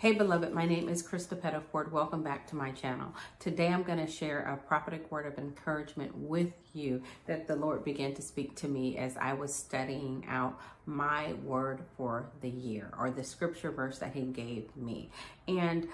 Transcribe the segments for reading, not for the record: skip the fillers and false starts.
Hey beloved, my name is Krista Pettiford. Welcome back to my channel. Today I'm going to share a prophetic word of encouragement with you that the Lord began to speak to me as I was studying out my word for the year, or the scripture verse that he gave me. And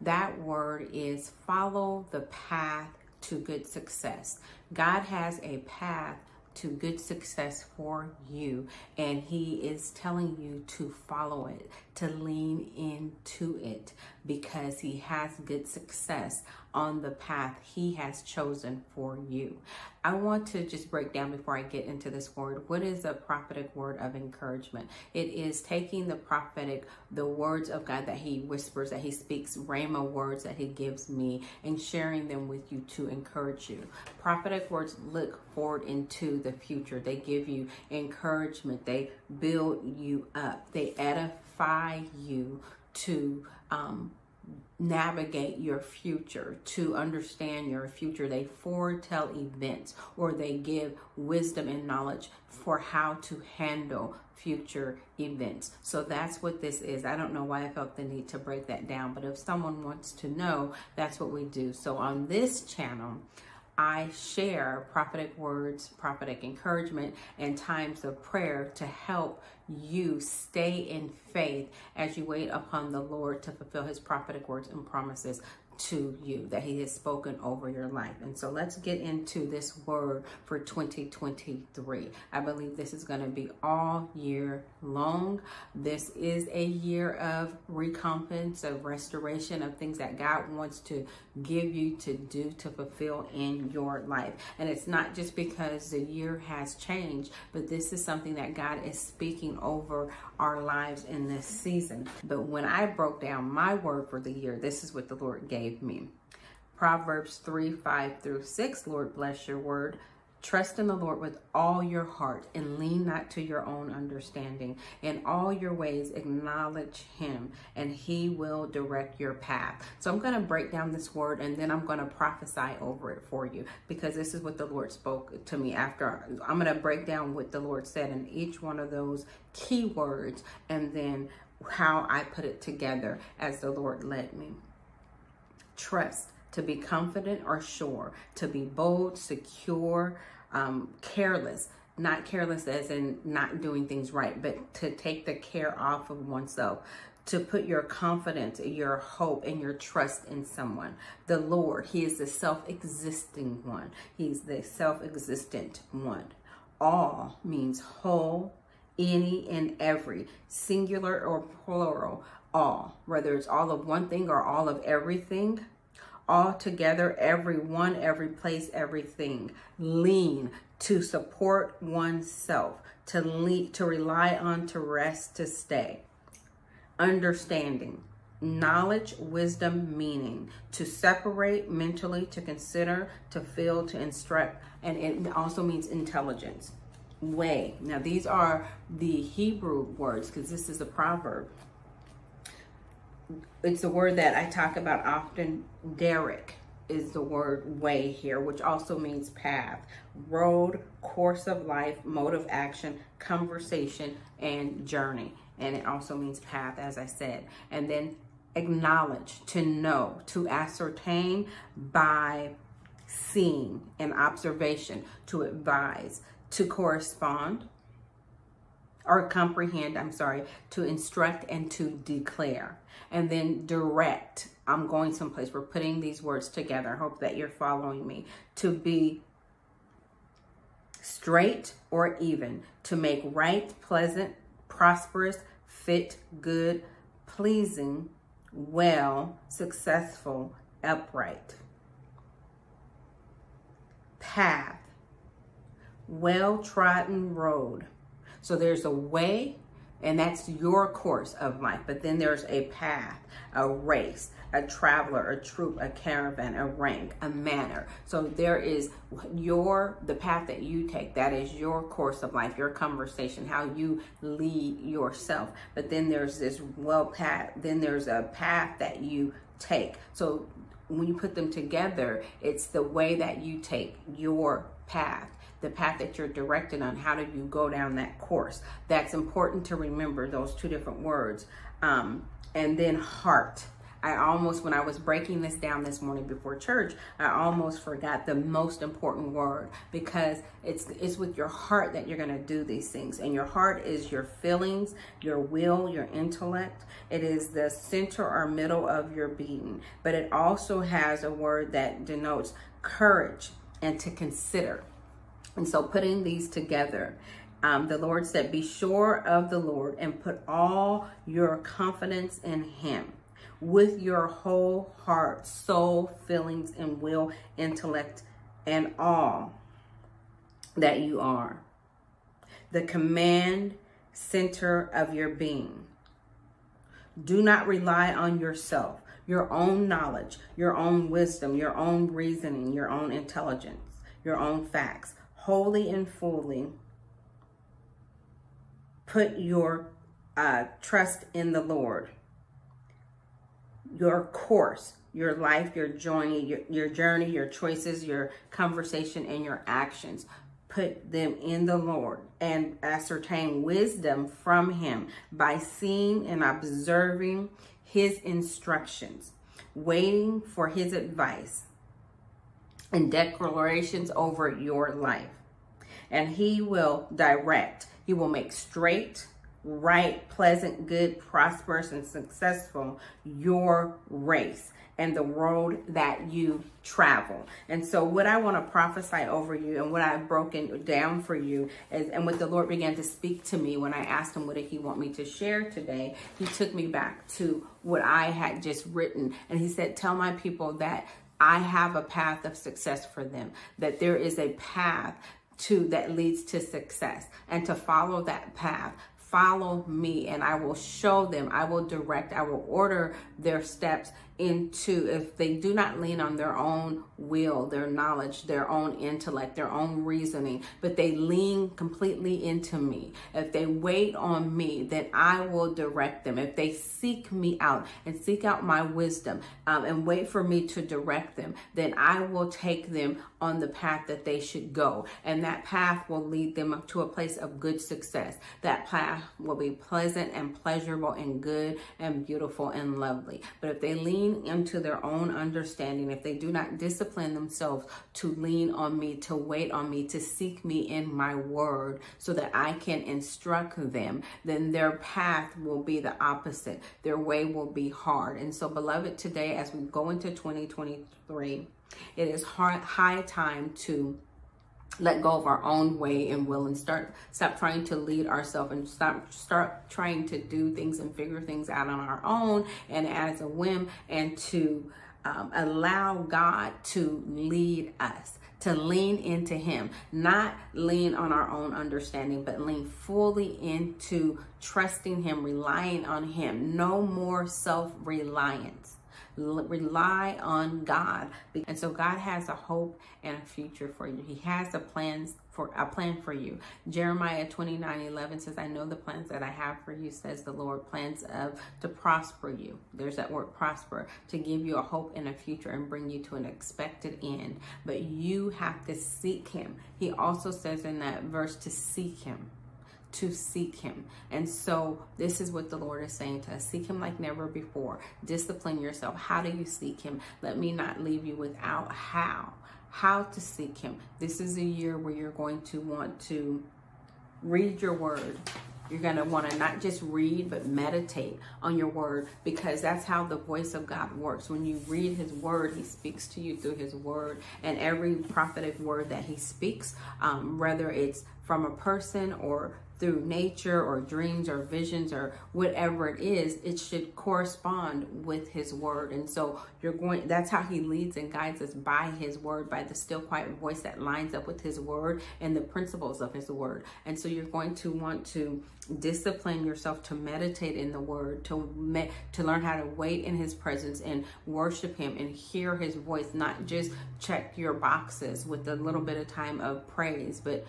that word is follow the path to good success. God has a path to good success for you, and he is telling you to follow it, to lean into it, because he has good success on the path he has chosen for you. I want to just break down before I get into this word, what is a prophetic word of encouragement? It is taking the words of God that he whispers, that he speaks, rhema words that he gives me, and sharing them with you to encourage you. Prophetic words look forward into the future. They give you encouragement. They build you up. They edify you to navigate your future, to understand your future. They foretell events, or they give wisdom and knowledge for how to handle future events. So that's what this is. I don't know why I felt the need to break that down, but if someone wants to know, that's what we do. So on this channel, I share prophetic words, prophetic encouragement, and times of prayer to help you stay in faith as you wait upon the Lord to fulfill his prophetic words and promises to you that he has spoken over your life. And so let's get into this word for 2023. I believe this is going to be all year long. This is a year of recompense, of restoration, of things that God wants to give you to do, to fulfill in your life. And it's not just because the year has changed, but this is something that God is speaking over our lives in this season. But when I broke down my word for the year, this is what the Lord gave me. Proverbs 3:5-6. Lord, bless your word. Trust in the Lord with all your heart and lean not to your own understanding. In all your ways acknowledge him, and he will direct your path. So I'm going to break down this word, and then I'm going to prophesy over it for you, because this is what the Lord spoke to me after. I'm going to break down what the Lord said in each one of those key words, and then how I put it together as the Lord led me. Trust, to be confident or sure, to be bold, secure, careless. Not careless as in not doing things right, but to take the care off of oneself. To put your confidence, your hope, and your trust in someone. The Lord, he is the self-existing one. He's the self-existent one. All means whole, any and every, singular or plural. All, whether it's all of one thing or all of everything, all together, everyone, every place, everything. Lean, to support oneself, to lean, to rely on, to rest, to stay. Understanding, knowledge, wisdom, meaning, to separate mentally, to consider, to feel, to instruct, and it also means intelligence. Way. Now these are the Hebrew words, because this is a proverb. It's a word that I talk about often. Derek is the word way here, which also means path, road, course of life, mode of action, conversation, and journey. And it also means path, as I said. And then acknowledge, to know, to ascertain by seeing and observation, to advise, to correspond or comprehend, to instruct and to declare. And then direct, I'm going someplace, we're putting these words together, I hope that you're following me. To be straight or even, to make right, pleasant, prosperous, fit, good, pleasing, well, successful, upright. Path, well-trodden road. So there's a way, and that's your course of life. But then there's a path, a race, a traveler, a troop, a caravan, a rank, a manner. So there is the path that you take. That is your course of life, your conversation, how you lead yourself. But then there's this path. Then there's a path that you take. So when you put them together, it's the way that you take, your path, the path that you're directed on. How do you go down that course? That's important to remember, those two different words. and then heart. I almost, when I was breaking this down this morning before church, I almost forgot the most important word, because it's with your heart that you're going to do these things. And your heart is your feelings, your will, your intellect. It is the center or middle of your being. But it also has a word that denotes courage and to consider. And so putting these together, the Lord said, be sure of the Lord and put all your confidence in him. With your whole heart, soul, feelings, and will, intellect, and all that you are. The command center of your being. Do not rely on yourself, your own knowledge, your own wisdom, your own reasoning, your own intelligence, your own facts. Wholly and fully put your trust in the Lord. Your course, your life, your journey, your choices, your conversation, and your actions. Put them in the Lord and ascertain wisdom from him by seeing and observing his instructions, waiting for his advice and declarations over your life. And he will direct, he will make straight, right, pleasant, good, prosperous, and successful your race and the road that you travel. And so what I want to prophesy over you and what I've broken down for you is, and what the Lord began to speak to me when I asked him what did he want me to share today, he took me back to what I had just written. And he said, tell my people that I have a path of success for them, that there is a path to that leads to success, and to follow that path. Follow me and I will show them, I will direct, I will order their steps into, if they do not lean on their own will, their knowledge, their own intellect, their own reasoning, but they lean completely into me. If they wait on me, then I will direct them. If they seek me out and seek out my wisdom and wait for me to direct them, then I will take them on the path that they should go. And that path will lead them up to a place of good success. That path will be pleasant and pleasurable and good and beautiful and lovely. But if they lean into their own understanding, if they do not discipline themselves to lean on me, to wait on me, to seek me in my word so that I can instruct them, then their path will be the opposite. Their way will be hard. And so, beloved, today as we go into 2023, it is high time to let go of our own way and will and stop trying to lead ourselves and start trying to do things and figure things out on our own and as a whim, and to allow God to lead us, to lean into him, not lean on our own understanding, but lean fully into trusting him, relying on him. No more self-reliance. Rely on God. And so God has a hope and a future for you. He has a plan for you. Jeremiah 29:11 says, I know the plans that I have for you, says the Lord, plans to prosper you. There's that word prosper, to give you a hope and a future and bring you to an expected end. But you have to seek him. He also says in that verse to seek him. To seek him. And so this is what the Lord is saying to us. Seek him like never before. Discipline yourself. How do you seek him? Let me not leave you without how to seek him. This is a year where you're going to want to read your word. You're going to want to not just read, but meditate on your word, because that's how the voice of God works. When you read his word, he speaks to you through his word, and every prophetic word that he speaks, whether it's from a person or through nature or dreams or visions or whatever it is, it should correspond with his word. And so that's how he leads and guides us, by his word, by the still quiet voice that lines up with his word and the principles of his word. And so you're going to want to discipline yourself to meditate in the word, to learn how to wait in his presence and worship him and hear his voice, not just check your boxes with a little bit of time of praise, but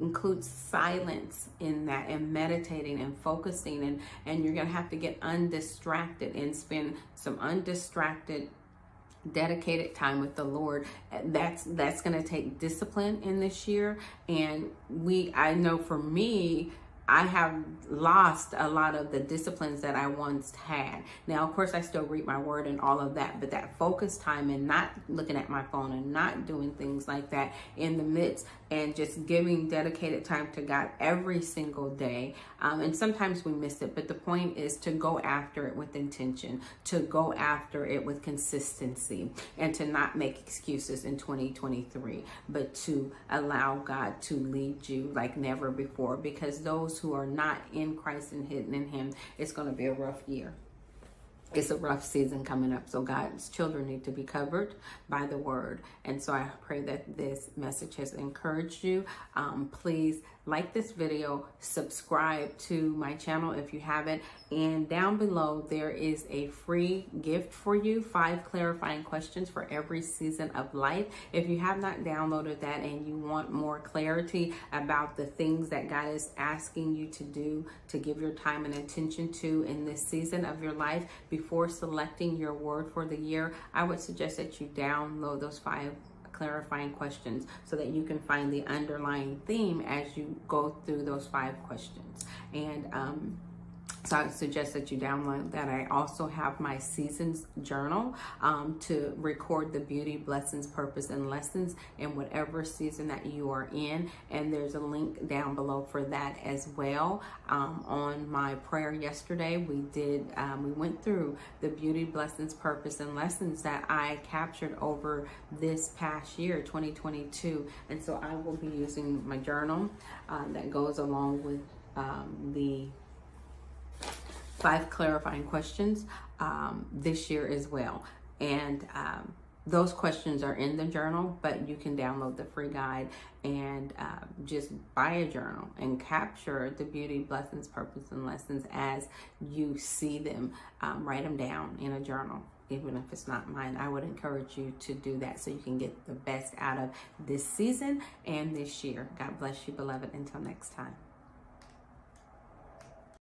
includes silence in that, and meditating and focusing, and you're going to have to get undistracted and spend some undistracted dedicated time with the Lord. That's going to take discipline in this year. And I know for me, I have lost a lot of the disciplines that I once had. Now, of course, I still read my word and all of that, but that focus time and not looking at my phone and not doing things like that in the midst and just giving dedicated time to God every single day. And sometimes we miss it, but the point is to go after it with intention, to go after it with consistency, and to not make excuses in 2023, but to allow God to lead you like never before, because those who are not in Christ and hidden in Him, it's going to be a rough year. It's a rough season coming up. So God's children need to be covered by the word. And so I pray that this message has encouraged you. Please like this video, subscribe to my channel if you haven't. And down below, there is a free gift for you, 5 clarifying questions for every season of life. If you have not downloaded that and you want more clarity about the things that God is asking you to do, to give your time and attention to in this season of your life, before selecting your word for the year, I would suggest that you download those 5 clarifying questions so that you can find the underlying theme as you go through those 5 questions. And so I suggest that you download that. I also have my Seasons Journal to record the beauty, blessings, purpose, and lessons in whatever season that you are in. And there's a link down below for that as well. On my prayer yesterday, we went through the beauty, blessings, purpose, and lessons that I captured over this past year, 2022. And so I will be using my journal that goes along with the 5 clarifying questions this year as well. And those questions are in the journal, but you can download the free guide and just buy a journal and capture the beauty, blessings, purpose, and lessons as you see them. Write them down in a journal, even if it's not mine. I would encourage you to do that so you can get the best out of this season and this year. God bless you, beloved. Until next time.